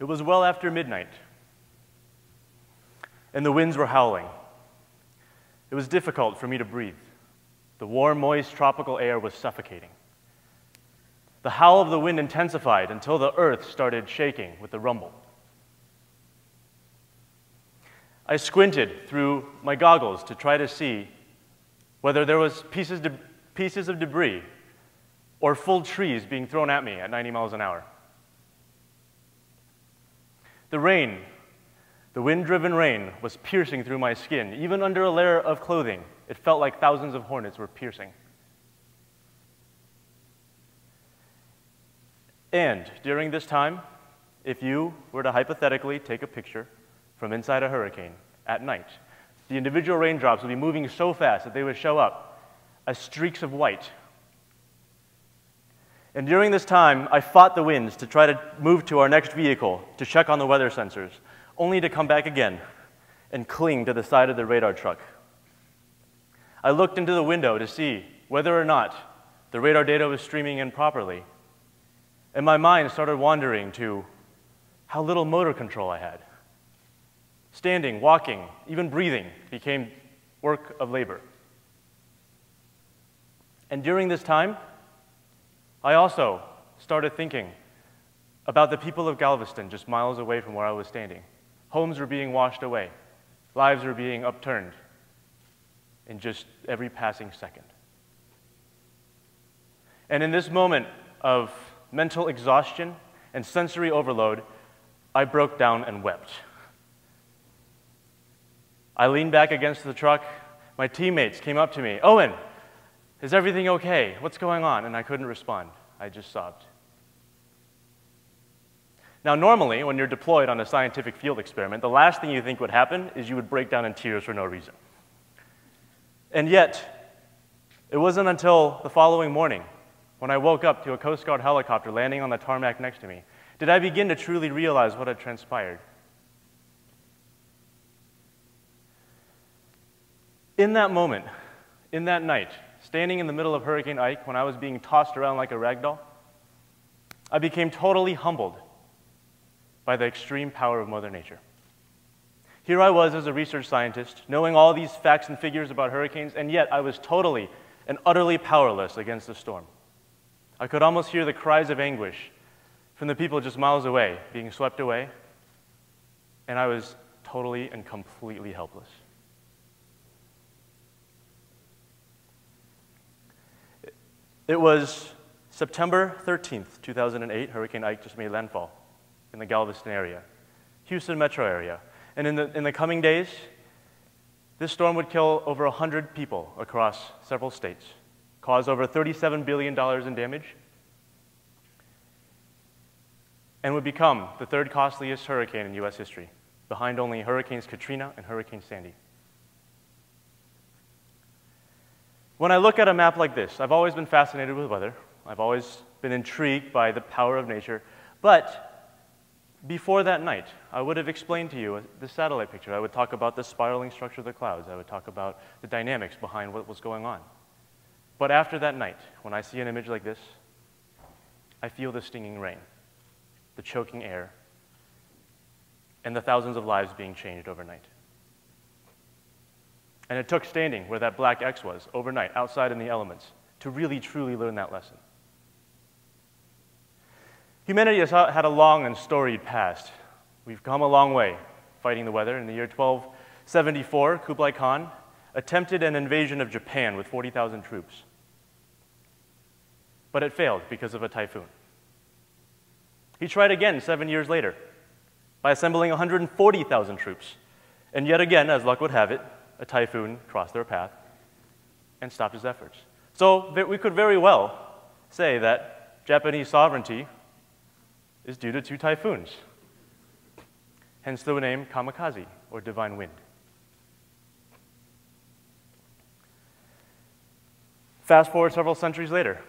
It was well after midnight, and the winds were howling. It was difficult for me to breathe. The warm, moist tropical air was suffocating. The howl of the wind intensified until the earth started shaking with the rumble. I squinted through my goggles to try to see whether there was pieces of debris or full trees being thrown at me at 90 miles an hour. The rain, the wind-driven rain, was piercing through my skin. Even under a layer of clothing, it felt like thousands of hornets were piercing. And during this time, if you were to hypothetically take a picture from inside a hurricane at night, the individual raindrops would be moving so fast that they would show up as streaks of white. And during this time, I fought the winds to try to move to our next vehicle to check on the weather sensors, only to come back again and cling to the side of the radar truck. I looked into the window to see whether or not the radar data was streaming in properly, and my mind started wandering to how little motor control I had. Standing, walking, even breathing became work of labor. And during this time, I also started thinking about the people of Galveston, just miles away from where I was standing. Homes were being washed away. Lives were being upturned in just every passing second. And in this moment of mental exhaustion and sensory overload, I broke down and wept. I leaned back against the truck. My teammates came up to me. "Owen, is everything okay? What's going on?" And I couldn't respond. I just sobbed. Now, normally, when you're deployed on a scientific field experiment, the last thing you think would happen is you would break down in tears for no reason. And yet, it wasn't until the following morning, when I woke up to a Coast Guard helicopter landing on the tarmac next to me, did I begin to truly realize what had transpired. In that moment, in that night, standing in the middle of Hurricane Ike, when I was being tossed around like a ragdoll, I became totally humbled by the extreme power of Mother Nature. Here I was as a research scientist, knowing all these facts and figures about hurricanes, and yet I was totally and utterly powerless against the storm. I could almost hear the cries of anguish from the people just miles away being swept away, and I was totally and completely helpless. It was September 13th, 2008, Hurricane Ike just made landfall in the Galveston area, Houston metro area. And in the coming days, this storm would kill over 100 people across several states, cause over $37 billion in damage, and would become the third costliest hurricane in U.S. history, behind only Hurricanes Katrina and Hurricane Sandy. When I look at a map like this, I've always been fascinated with weather. I've always been intrigued by the power of nature. But before that night, I would have explained to you the satellite picture. I would talk about the spiraling structure of the clouds. I would talk about the dynamics behind what was going on. But after that night, when I see an image like this, I feel the stinging rain, the choking air, and the thousands of lives being changed overnight. And it took standing where that black X was overnight, outside in the elements, to really, truly learn that lesson. Humanity has had a long and storied past. We've come a long way fighting the weather. In the year 1274, Kublai Khan attempted an invasion of Japan with 40,000 troops. But it failed because of a typhoon. He tried again 7 years later by assembling 140,000 troops. And yet again, as luck would have it, a typhoon crossed their path and stopped his efforts. So we could very well say that Japanese sovereignty is due to two typhoons, hence the name Kamikaze, or divine wind. Fast forward several centuries later,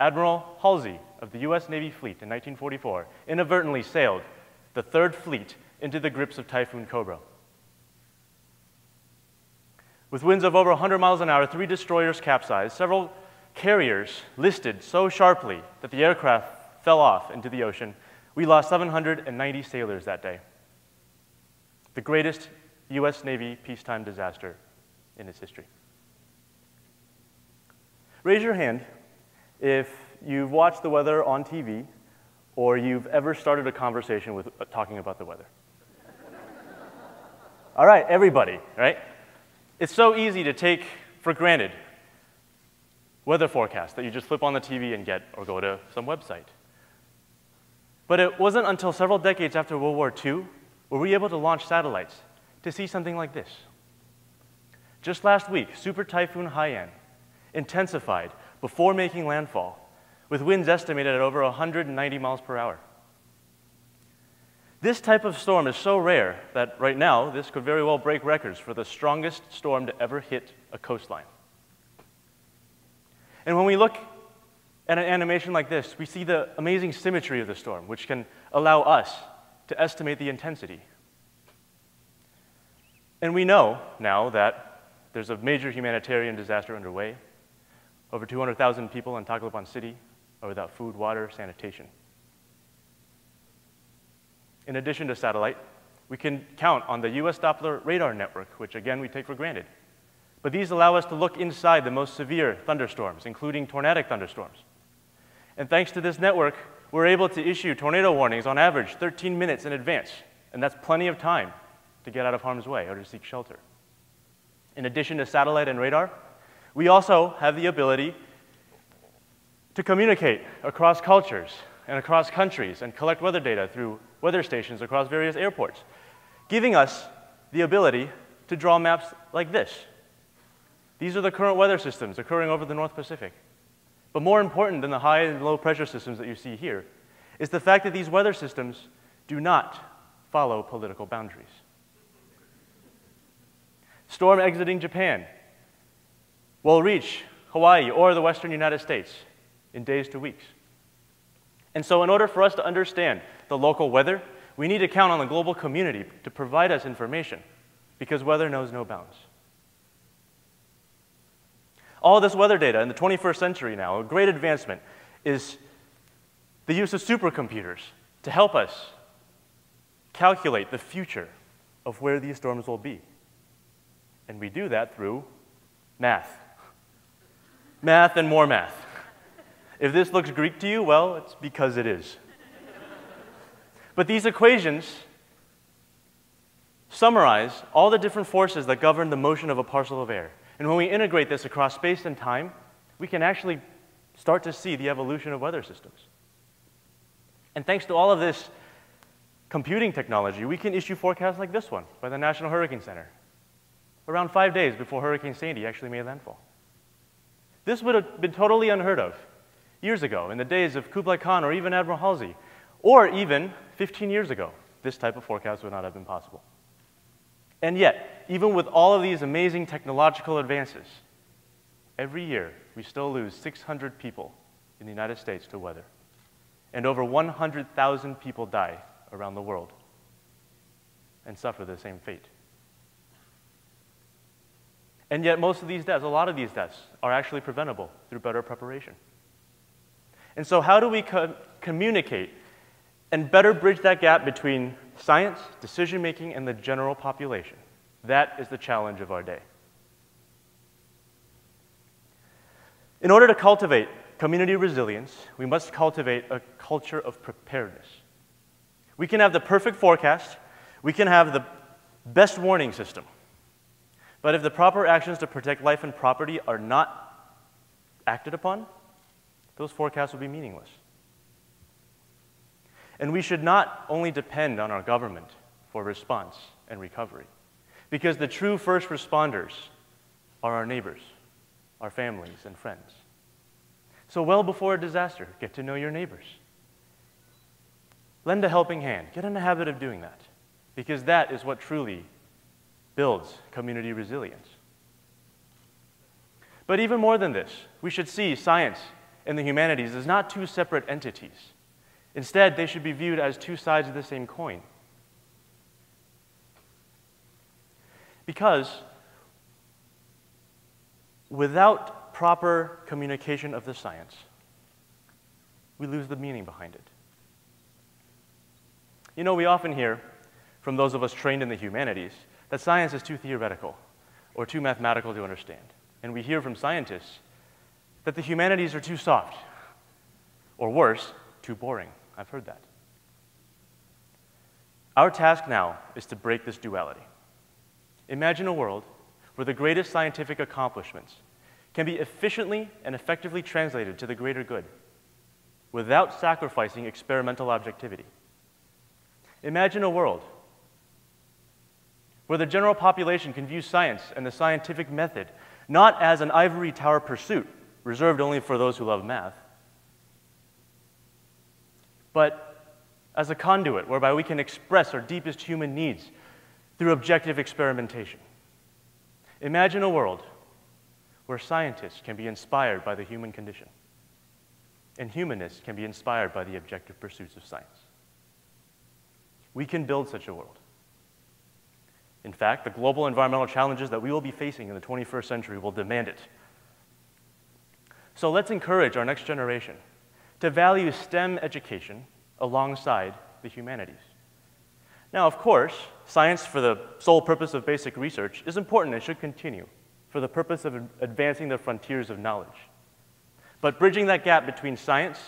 Admiral Halsey of the U.S. Navy fleet in 1944 inadvertently sailed the Third Fleet into the grips of Typhoon Cobra. With winds of over 100 miles an hour, 3 destroyers capsized, several carriers listed so sharply that the aircraft fell off into the ocean, We lost 790 sailors that day. The greatest U.S. Navy peacetime disaster in its history. Raise your hand if you've watched the weather on TV or you've ever started a conversation with talking about the weather. All right, everybody, right? It's so easy to take for granted weather forecasts that you just flip on the TV and get or go to some website. But it wasn't until several decades after World War II were we able to launch satellites to see something like this. Just last week, Super Typhoon Haiyan intensified before making landfall, with winds estimated at over 190 miles per hour. This type of storm is so rare that right now, this could very well break records for the strongest storm to ever hit a coastline. And when we look at an animation like this, we see the amazing symmetry of the storm, which can allow us to estimate the intensity. And we know now that there's a major humanitarian disaster underway. Over 200,000 people in Tacloban City are without food, water, sanitation. In addition to satellite, we can count on the U.S. Doppler radar network, which again we take for granted. But these allow us to look inside the most severe thunderstorms, including tornadic thunderstorms. And thanks to this network, we're able to issue tornado warnings on average 13 minutes in advance, and that's plenty of time to get out of harm's way or to seek shelter. In addition to satellite and radar, we also have the ability to communicate across cultures and across countries and collect weather data through weather stations across various airports, giving us the ability to draw maps like this. These are the current weather systems occurring over the North Pacific. But more important than the high and low pressure systems that you see here is the fact that these weather systems do not follow political boundaries. Storm exiting Japan will reach Hawaii or the western United States in days to weeks. And so in order for us to understand the local weather, we need to count on the global community to provide us information, because weather knows no bounds. All this weather data in the 21st century now, a great advancement, is the use of supercomputers to help us calculate the future of where these storms will be. And we do that through math. Math and more math. If this looks Greek to you, well, it's because it is. But these equations summarize all the different forces that govern the motion of a parcel of air. And when we integrate this across space and time, we can actually start to see the evolution of weather systems. And thanks to all of this computing technology, we can issue forecasts like this one by the National Hurricane Center, around 5 days before Hurricane Sandy actually made landfall. This would have been totally unheard of years ago, in the days of Kublai Khan or even Admiral Halsey, or even 15 years ago. This type of forecast would not have been possible. And yet, even with all of these amazing technological advances, every year we still lose 600 people in the United States to weather. And over 100,000 people die around the world and suffer the same fate. And yet most of these deaths, a lot of these deaths, are actually preventable through better preparation. And so how do we communicate and better bridge that gap between science, decision-making, and the general population? That is the challenge of our day. In order to cultivate community resilience, we must cultivate a culture of preparedness. We can have the perfect forecast, we can have the best warning system, but if the proper actions to protect life and property are not acted upon, those forecasts will be meaningless. And we should not only depend on our government for response and recovery, because the true first responders are our neighbors, our families, and friends. So well before a disaster, get to know your neighbors. Lend a helping hand. Get in the habit of doing that, because that is what truly builds community resilience. But even more than this, we should see science and the humanities as not two separate entities. Instead, they should be viewed as two sides of the same coin. Because without proper communication of the science, we lose the meaning behind it. You know, we often hear from those of us trained in the humanities that science is too theoretical or too mathematical to understand. And we hear from scientists that the humanities are too soft, or worse, too boring. I've heard that. Our task now is to break this duality. Imagine a world where the greatest scientific accomplishments can be efficiently and effectively translated to the greater good without sacrificing experimental objectivity. Imagine a world where the general population can view science and the scientific method not as an ivory tower pursuit reserved only for those who love math, but as a conduit whereby we can express our deepest human needs through objective experimentation. Imagine a world where scientists can be inspired by the human condition, and humanists can be inspired by the objective pursuits of science. We can build such a world. In fact, the global environmental challenges that we will be facing in the 21st century will demand it. So let's encourage our next generation to value STEM education alongside the humanities. Now, of course, science for the sole purpose of basic research is important and should continue for the purpose of advancing the frontiers of knowledge. But bridging that gap between science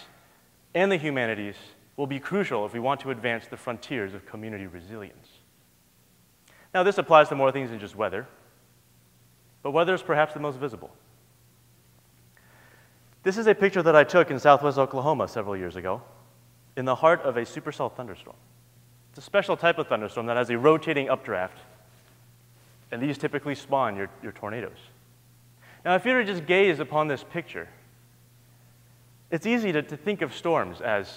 and the humanities will be crucial if we want to advance the frontiers of community resilience. Now, this applies to more things than just weather, but weather is perhaps the most visible. This is a picture that I took in southwest Oklahoma several years ago in the heart of a supercell thunderstorm. It's a special type of thunderstorm that has a rotating updraft, and these typically spawn your tornadoes. Now, if you were to just gaze upon this picture, it's easy to think of storms as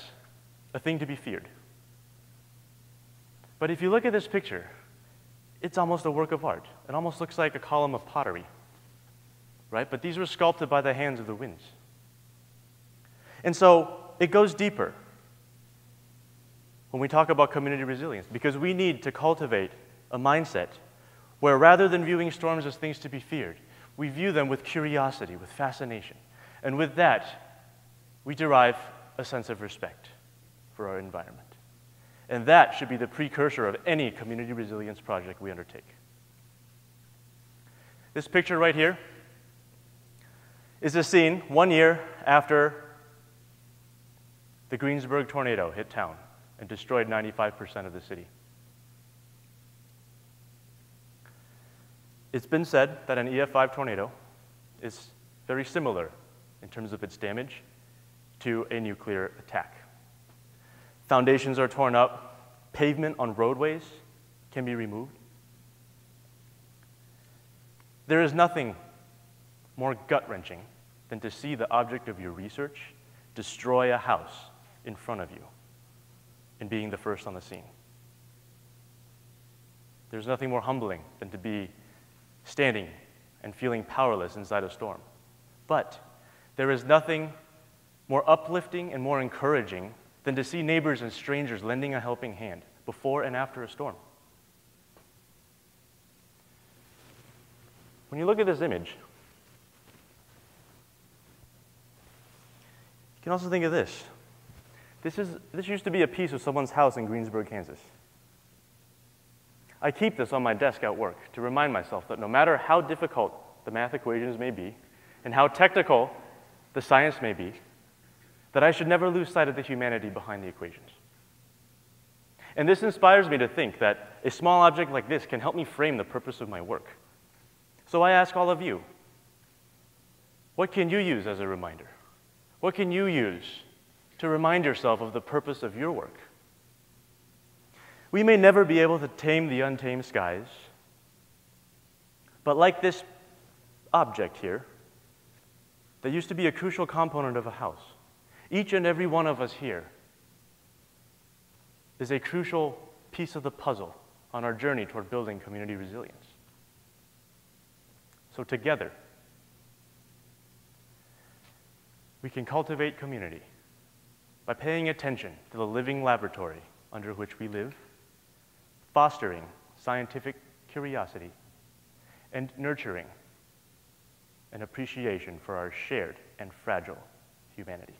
a thing to be feared. But if you look at this picture, it's almost a work of art. It almost looks like a column of pottery, right? But these were sculpted by the hands of the winds. And so it goes deeper when we talk about community resilience, because we need to cultivate a mindset where rather than viewing storms as things to be feared, we view them with curiosity, with fascination. And with that, we derive a sense of respect for our environment. And that should be the precursor of any community resilience project we undertake. This picture right here is a scene 1 year after the Greensburg tornado hit town and destroyed 95% of the city. It's been said that an EF5 tornado is very similar in terms of its damage to a nuclear attack. Foundations are torn up, pavement on roadways can be removed. There is nothing more gut-wrenching than to see the object of your research destroy a house in front of you and being the first on the scene. There's nothing more humbling than to be standing and feeling powerless inside a storm. But there is nothing more uplifting and more encouraging than to see neighbors and strangers lending a helping hand before and after a storm. When you look at this image, you can also think of this. This used to be a piece of someone's house in Greensburg, Kansas. I keep this on my desk at work to remind myself that no matter how difficult the math equations may be and how technical the science may be, that I should never lose sight of the humanity behind the equations. And this inspires me to think that a small object like this can help me frame the purpose of my work. So I ask all of you, what can you use as a reminder? What can you use to remind yourself of the purpose of your work? We may never be able to tame the untamed skies, but like this object here, that used to be a crucial component of a house, each and every one of us here is a crucial piece of the puzzle on our journey toward building community resilience. So together, we can cultivate community by paying attention to the living laboratory under which we live, fostering scientific curiosity, and nurturing an appreciation for our shared and fragile humanity.